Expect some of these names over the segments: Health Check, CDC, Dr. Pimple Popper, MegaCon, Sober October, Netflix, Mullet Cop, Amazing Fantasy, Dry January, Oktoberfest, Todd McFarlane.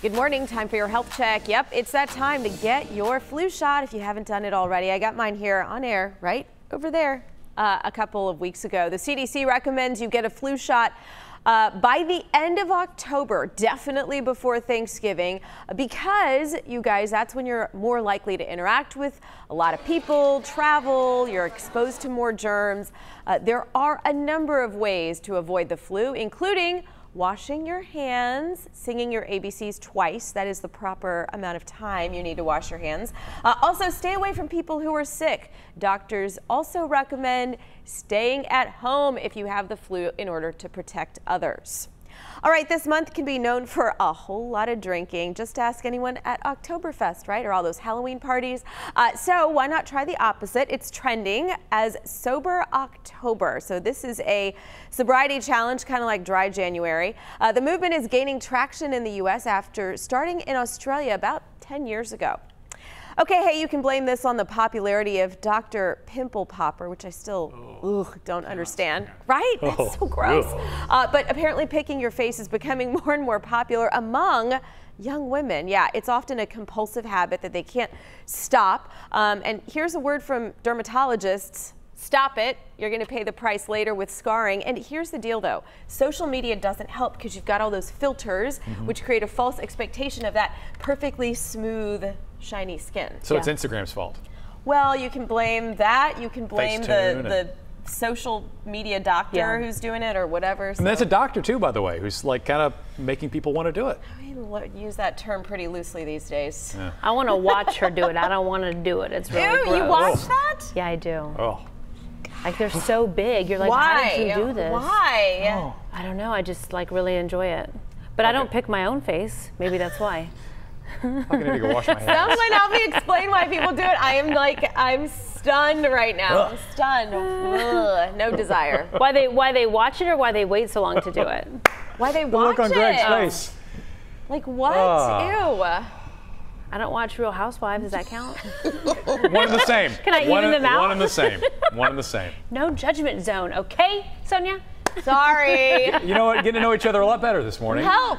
Good morning, time for your health check. Yep, it's that time to get your flu shot if you haven't done it already. I got mine here on air, right over there, a couple of weeks ago. The CDC recommends you get a flu shot by the end of October, definitely before Thanksgiving, because you guys, that's when you're more likely to interact with a lot of people, travel, you're exposed to more germs. There are a number of ways to avoid the flu, including washing your hands, singing your ABCs twice. That is the proper amount of time you need to wash your hands. Also, stay away from people who are sick. Doctors also recommend staying at home if you have the flu in order to protect others. All right, this month can be known for a whole lot of drinking. Just ask anyone at Oktoberfest, right, or all those Halloween parties. So why not try the opposite? It's trending as Sober October. So this is a sobriety challenge, kind of like Dry January. The movement is gaining traction in the U.S. after starting in Australia about 10 years ago. Okay, hey, you can blame this on the popularity of Dr. Pimple Popper, which I still don't understand, right? That's so gross. But apparently picking your face is becoming more and more popular among young women. Yeah, it's often a compulsive habit that they can't stop. And here's a word from dermatologists. Stop it. You're going to pay the price later with scarring. And here's the deal, though. Social media doesn't help because you've got all those filters, which create a false expectation of that perfectly smooth, shiny skin. So it's Instagram's fault. Well, you can blame that. You can blame the social media doctor who's doing it or whatever. So. And that's a doctor, too, by the way, who's like kind of making people want to do it. I mean, use that term pretty loosely these days. Yeah. I want to watch her do it. I don't want to do it. It's really gross. You watch that? Yeah, I do. Oh. Like they're so big. You're like, why did you do this? Why? Oh. I don't know. I just like really enjoy it. But I don't pick my own face. Maybe that's why. I'm gonna need to go wash my hands. Sounds like help me explain why people do it. I am like, I'm stunned right now. I'm stunned. Ugh, no desire. Why they watch it or why they wait so long to do it? Why they watch it? Look on Greg's face. Like what? Ew. I don't watch Real Housewives. Does that count? One and the same. Can I even them out? One and the same. One and the same. No judgment zone, okay, Sonia? Sorry. You know what? Getting to know each other a lot better this morning. Help.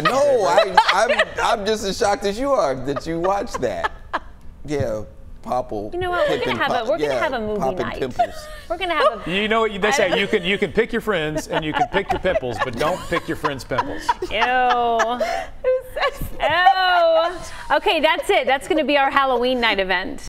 No, I'm just as shocked as you are that you watched that. Yeah. Popple. You know what? We're gonna have a movie night. Pimples. We're gonna have a. You know what they say? You can pick your friends and you can pick your pimples, but don't pick your friends' pimples. Ew. Ew. Okay, that's it. That's gonna be our Halloween night event.